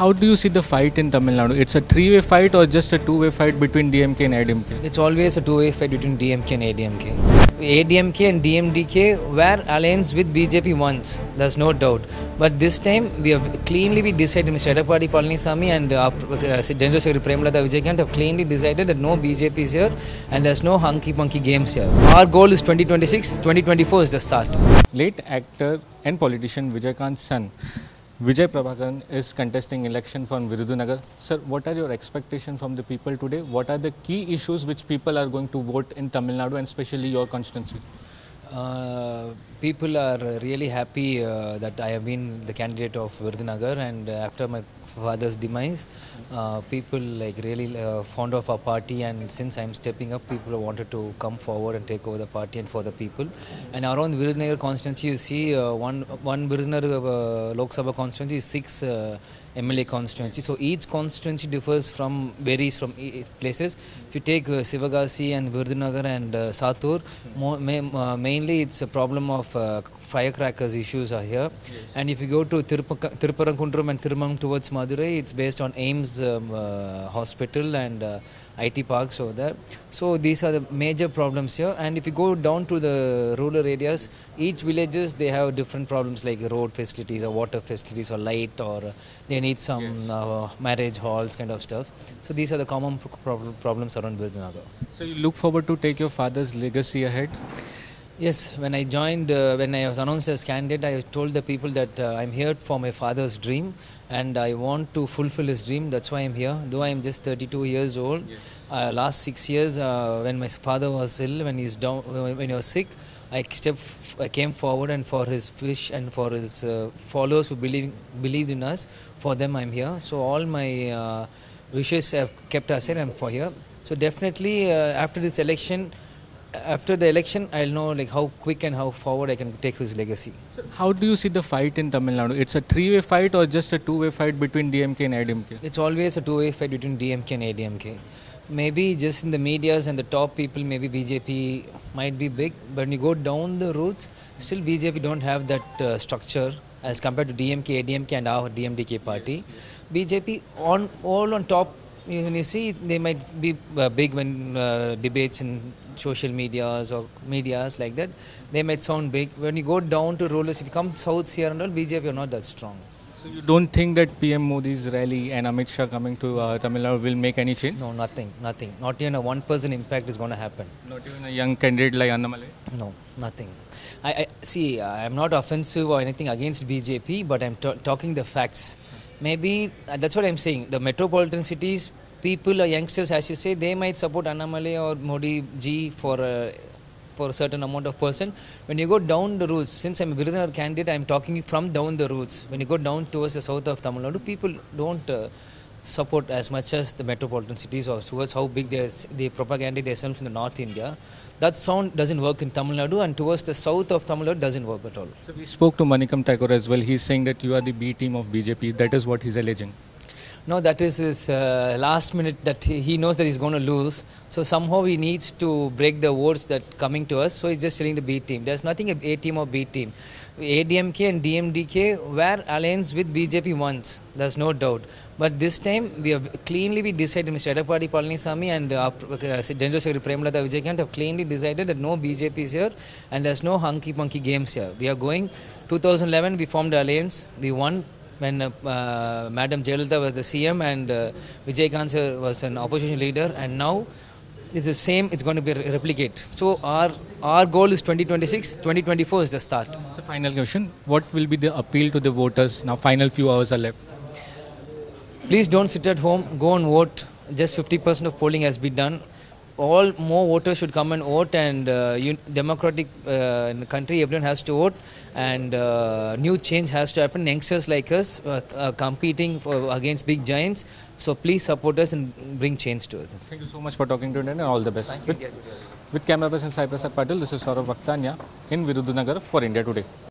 How do you see the fight in Tamil Nadu? It's a three-way fight or just a two-way fight between DMK and ADMK? It's always a two-way fight between DMK and ADMK. ADMK and DMDK were alliance with BJP once, there's no doubt. But this time, we have cleanly decided, Mr. Edapati Palani Sami and General Secretary Premalatha Vijayakanth have cleanly decided that no BJP is here and there's no hunky-punky games here. Our goal is 2026, 2024 is the start. Late actor and politician Vijayakanth's son, Vijay Prabhakaran, is contesting election from Virudhunagar. Sir, what are your expectations from the people today? What are the key issues which people are going to vote in Tamil Nadu and especially your constituency? People are really happy that I have been the candidate of Virudhunagar, and after my father's demise, people really fond of our party, and since I am stepping up, people wanted to come forward and take over the party and for the people. And around Virudhunagar constituency, you see one Virudhunagar Lok Sabha constituency is six MLA constituency. So each constituency varies from places. If you take Sivagasi and Virudhunagar and Sathur, mainly it's a problem of firecrackers issues are here. Yes. And if you go to Tiruparankundram and Tirumang towards Madurai, it's based on AIMS hospital and IT parks over there. So these are the major problems here. And if you go down to the rural areas, each villages they have different problems like road facilities or water facilities or light, or they need some marriage halls kind of stuff. So these are the common problems around Virudhunagar. So you look forward to take your father's legacy ahead? Yes, when I joined, when I was announced as candidate, I told the people that I'm here for my father's dream and I want to fulfill his dream. That's why I'm here. Though I'm just 32 years old, yes. Last 6 years when my father was ill, when he was sick, I came forward, and for his wish and for his followers who believed in us, for them I'm here. So all my wishes I've kept aside and I'm for here. So definitely after the election, I'll know how quick and how forward I can take his legacy. So how do you see the fight in Tamil Nadu? It's a three-way fight or just a two-way fight between DMK and ADMK? It's always a two-way fight between DMK and ADMK. Maybe just in the medias and the top people, maybe BJP might be big, but when you go down the roots, still BJP don't have that structure as compared to DMK, ADMK and our DMDK party. BJP all on top. You see, they might be big when debates in social medias or medias like that. They might sound big. When you go down to rulers, if you come south here and all, BJP are not that strong. So you don't think that PM Modi's rally and Amit Shah coming to Tamil Nadu will make any change? No, nothing. Not even a one-person impact is going to happen. Not even a young candidate like Annamalai? No, nothing. I see, I'm not offensive or anything against BJP, but I'm talking the facts. Maybe, that's what I'm saying, the metropolitan cities, people or youngsters, as you say, they might support Annamalai or Modi Ji for a certain amount of person. When you go down the routes, since I'm a Virudhunagar candidate, I'm talking from down the routes. When you go down towards the south of Tamil Nadu, people don't support as much as the metropolitan cities or towards how big they propagandate themselves in the North India. That sound doesn't work in Tamil Nadu, and towards the south of Tamil Nadu doesn't work at all. So we spoke to Manikam Thakur as well. He's saying that you are the B team of BJP. That is what he's alleging. No, that is his last minute that he knows that he's going to lose. So somehow he needs to break the words that coming to us. So he's just telling the B team. There's nothing A team or B team. ADMK and DMDK were alliance with BJP once. There's no doubt. But this time we have cleanly decided, Mr. Edapati Palani Sami and General Secretary Premalatha Vijayakanth have cleanly decided that no BJP is here and there's no hunky-punky games here. We are going. 2011 we formed the alliance. We won. When Madam Jayalalitha was the CM and Vijayakanth was an opposition leader, and now it's the same, it's going to be replicate. So our goal is 2026, 2024 is the start. So final question, what will be the appeal to the voters? Now final few hours are left. Please don't sit at home, go and vote. Just 50% of polling has been done. All more voters should come and vote, and democratic in the country, everyone has to vote, and new change has to happen. Youngsters like us competing against big giants. So please support us and bring change to us. Thank you so much for talking to me, and all the best. Thank you. With camera person Sai Prasad Patil, this is Saurabh Bhaktanya in Virudhunagar for India Today.